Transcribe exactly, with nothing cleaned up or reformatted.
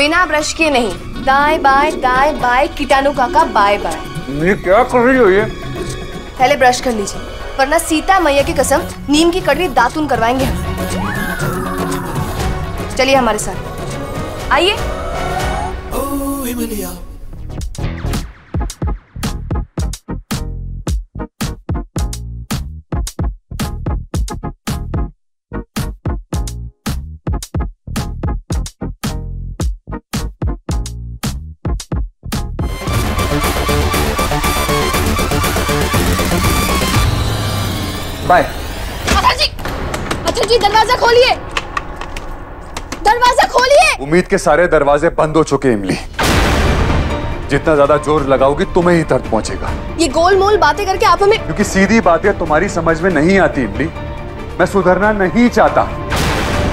बिना ब्रश किए नहीं। दाएं बाएं दाएं बाएं कीटाणु काका बाएं बाएं। ये क्या कर रही हो ये? पहले ब्रश कर लीजिए, वरना सीता मैया की कसम नीम की कड़वी दातुन करवाएंगे हम। चलिए हमारे साथ आइए। ओ इमलिया, बाय। अच्छा जी, अच्छा जी, दरवाजा खोलिए, दरवाजा खोलिए। उम्मीद के सारे दरवाजे बंद हो चुके इमली। जितना ज्यादा जोर लगाओगी तुम्हें ही दर्द पहुंचेगा। ये गोलमोल बातें करके आप हमें, क्योंकि सीधी बातें तुम्हारी समझ में नहीं आती इमली। मैं सुधरना नहीं चाहता।